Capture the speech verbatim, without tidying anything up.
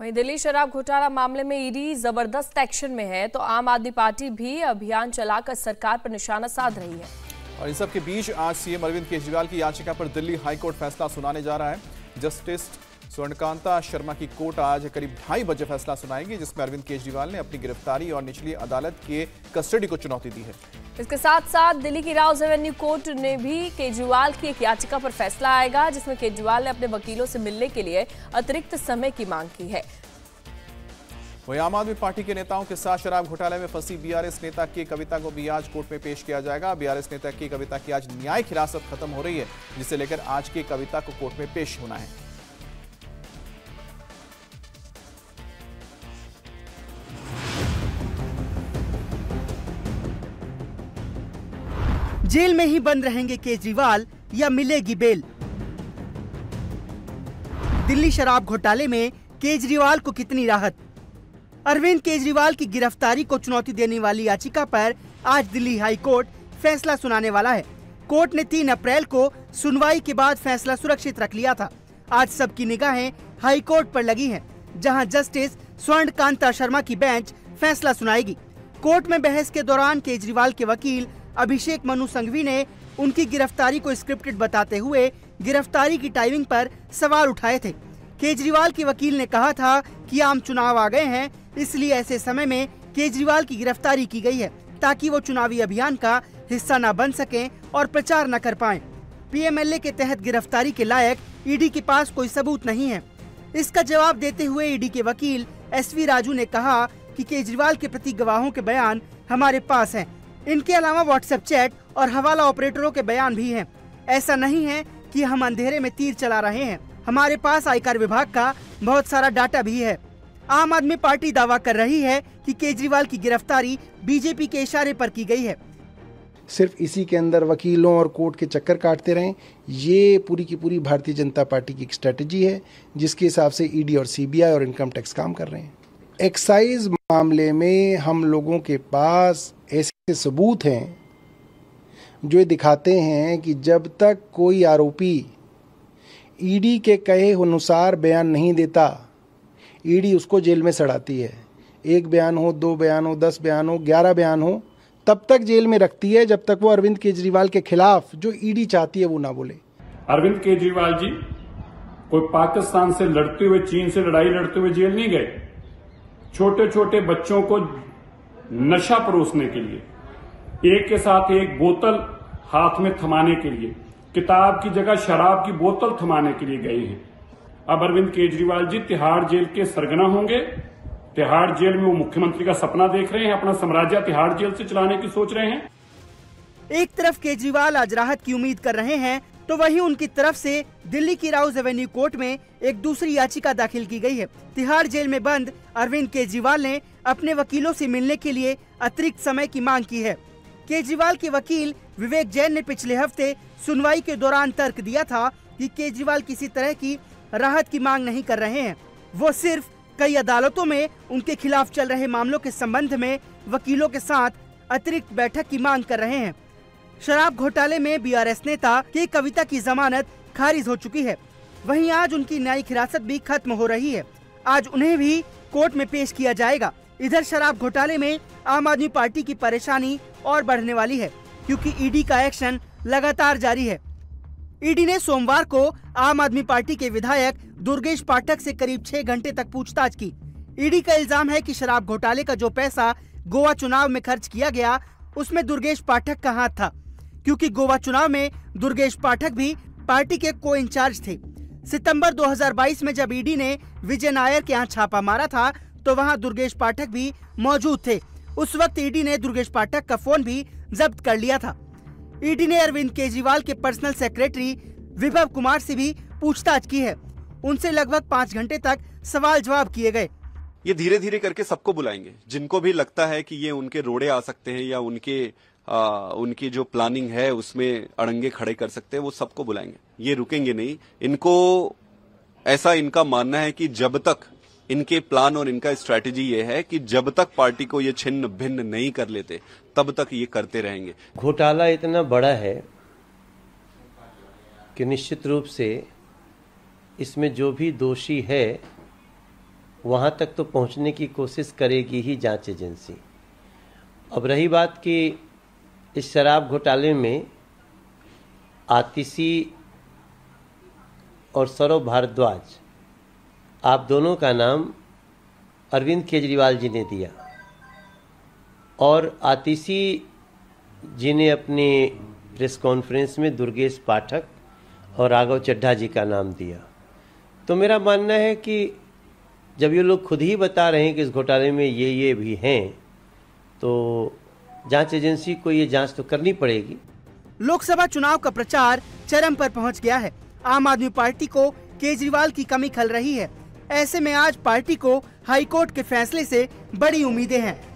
वहीं दिल्ली शराब घोटाला मामले में ईडी जबरदस्त एक्शन में है, तो आम आदमी पार्टी भी अभियान चलाकर सरकार पर निशाना साध रही है। और इन सब के बीच आज सीएम अरविंद केजरीवाल की याचिका पर दिल्ली हाईकोर्ट फैसला सुनाने जा रहा है। जस्टिस स्वर्णकांता शर्मा की कोर्ट आज करीब ढाई बजे फैसला सुनाएगी, जिसमें अरविंद केजरीवाल ने अपनी गिरफ्तारी और निचली अदालत के कस्टडी को चुनौती दी है। इसके साथ साथ दिल्ली की राउज एवेन्यू कोर्ट ने भी केजरीवाल की एक याचिका पर फैसला आएगा, जिसमें केजरीवाल ने अपने वकीलों से मिलने के लिए अतिरिक्त समय की मांग की है। वहीं आम आदमी पार्टी के नेताओं के साथ शराब घोटाले में फंसी बीआरएस नेता के कविता को भी आज कोर्ट में पेश किया जाएगा। बीआरएस नेता के कविता की आज न्यायिक हिरासत खत्म हो रही है, जिसे लेकर आज के कविता को कोर्ट में पेश होना है। जेल में ही बंद रहेंगे केजरीवाल या मिलेगी बेल? दिल्ली शराब घोटाले में केजरीवाल को कितनी राहत? अरविंद केजरीवाल की गिरफ्तारी को चुनौती देने वाली याचिका पर आज दिल्ली हाई कोर्ट फैसला सुनाने वाला है। कोर्ट ने तीन अप्रैल को सुनवाई के बाद फैसला सुरक्षित रख लिया था। आज सबकी निगाहें हाई कोर्ट पर लगी हैं, जहां जस्टिस स्वर्णकांता शर्मा की बेंच फैसला सुनाएगी। कोर्ट में बहस के दौरान केजरीवाल के वकील अभिषेक मनु संघवी ने उनकी गिरफ्तारी को स्क्रिप्टेड बताते हुए गिरफ्तारी की टाइमिंग पर सवाल उठाए थे। केजरीवाल के वकील ने कहा था कि आम चुनाव आ गए हैं, इसलिए ऐसे समय में केजरीवाल की गिरफ्तारी की गई है ताकि वो चुनावी अभियान का हिस्सा न बन सकें और प्रचार न कर पाएं। पीएमएलए के तहत गिरफ्तारी के लायक ईडी के पास कोई सबूत नहीं है। इसका जवाब देते हुए ईडी के वकील एसवी राजू ने कहा कि केजरीवाल के प्रति गवाहों के बयान हमारे पास हैं, इनके अलावा व्हाट्सएप चैट और हवाला ऑपरेटरों के बयान भी हैं। ऐसा नहीं है कि हम अंधेरे में तीर चला रहे हैं, हमारे पास आयकर विभाग का बहुत सारा डाटा भी है। आम आदमी पार्टी दावा कर रही है कि केजरीवाल की गिरफ्तारी बीजेपी के इशारे पर की गई है। सिर्फ इसी के अंदर वकीलों और कोर्ट के चक्कर काटते रहें, ये पूरी की पूरी भारतीय जनता पार्टी की एक स्ट्रेटजी है, जिसके हिसाब से ईडी और सीबीआई और इनकम टैक्स काम कर रहे हैं। एक्साइज मामले में हम लोगों के पास ऐसे सबूत हैं जो दिखाते हैं कि जब तक कोई आरोपी ईडी के कहे अनुसार बयान नहीं देता, ईडी उसको जेल में सड़ाती है। एक बयान हो, दो बयान हो, दस बयान हो, ग्यारह बयान हो, तब तक जेल में रखती है जब तक वो अरविंद केजरीवाल के खिलाफ जो ईडी चाहती है वो ना बोले। अरविंद केजरीवाल जी कोई पाकिस्तान से लड़ते हुए, चीन से लड़ाई लड़ते हुए जेल नहीं गए। छोटे छोटे बच्चों को नशा परोसने के लिए, एक के साथ एक बोतल हाथ में थमाने के लिए, किताब की जगह शराब की बोतल थमाने के लिए गए हैं। अब अरविंद केजरीवाल जी तिहाड़ जेल के सरगना होंगे। तिहाड़ जेल में वो मुख्यमंत्री का सपना देख रहे हैं, अपना साम्राज्य तिहाड़ जेल से चलाने की सोच रहे हैं। एक तरफ केजरीवाल आज राहत की उम्मीद कर रहे हैं, तो वहीं उनकी तरफ से दिल्ली की राउज एवेन्यू कोर्ट में एक दूसरी याचिका दाखिल की गई है। तिहाड़ जेल में बंद अरविंद केजरीवाल ने अपने वकीलों से मिलने के लिए अतिरिक्त समय की मांग की है। केजरीवाल के वकील विवेक जैन ने पिछले हफ्ते सुनवाई के दौरान तर्क दिया था कि केजरीवाल किसी तरह की राहत की मांग नहीं कर रहे हैं, वो सिर्फ कई अदालतों में उनके खिलाफ चल रहे मामलों के संबंध में वकीलों के साथ अतिरिक्त बैठक की मांग कर रहे हैं। शराब घोटाले में बीआरएस नेता के कविता की जमानत खारिज हो चुकी है, वहीं आज उनकी न्यायिक हिरासत भी खत्म हो रही है। आज उन्हें भी कोर्ट में पेश किया जाएगा। इधर शराब घोटाले में आम आदमी पार्टी की परेशानी और बढ़ने वाली है, क्योंकि ईडी का एक्शन लगातार जारी है। ईडी ने सोमवार को आम आदमी पार्टी के विधायक दुर्गेश पाठक से करीब छह घंटे तक पूछताछ की। ईडी का इल्जाम है कि शराब घोटाले का जो पैसा गोवा चुनाव में खर्च किया गया, उसमें दुर्गेश पाठक का हाथ था, क्योंकि गोवा चुनाव में दुर्गेश पाठक भी पार्टी के को इंचार्ज थे। सितंबर दो हज़ार बाईस में जब ईडी ने विजय नायर के यहाँ छापा मारा था, तो वहाँ दुर्गेश पाठक भी मौजूद थे। उस वक्त ईडी ने दुर्गेश पाठक का फोन भी जब्त कर लिया था। ईडी ने अरविंद केजरीवाल के पर्सनल सेक्रेटरी विभव कुमार से भी पूछताछ की है। उनसे लगभग पाँच घंटे तक सवाल जवाब किए गए। ये धीरे धीरे करके सबको बुलाएंगे, जिनको भी लगता है कि ये उनके रोड़े आ सकते हैं या उनके आ, उनकी जो प्लानिंग है उसमें अड़ंगे खड़े कर सकते हैं, वो सबको बुलाएंगे। ये रुकेंगे नहीं। इनको ऐसा इनका मानना है कि जब तक इनके प्लान और इनका स्ट्रैटेजी ये है कि जब तक पार्टी को ये छिन्न भिन्न नहीं कर लेते, तब तक ये करते रहेंगे। घोटाला इतना बड़ा है कि निश्चित रूप से इसमें जो भी दोषी है वहाँ तक तो पहुँचने की कोशिश करेगी ही जांच एजेंसी। अब रही बात कि इस शराब घोटाले में आतिशी और सौरव भारद्वाज, आप दोनों का नाम अरविंद केजरीवाल जी ने दिया और आतिशी जी ने अपने प्रेस कॉन्फ्रेंस में दुर्गेश पाठक और राघव चड्ढा जी का नाम दिया। तो मेरा मानना है कि जब ये लोग खुद ही बता रहे हैं कि इस घोटाले में ये ये भी हैं, तो जांच एजेंसी को ये जांच तो करनी पड़ेगी। लोकसभा चुनाव का प्रचार चरम पर पहुंच गया है। आम आदमी पार्टी को केजरीवाल की कमी खल रही है। ऐसे में आज पार्टी को हाईकोर्ट के फैसले से बड़ी उम्मीदें हैं।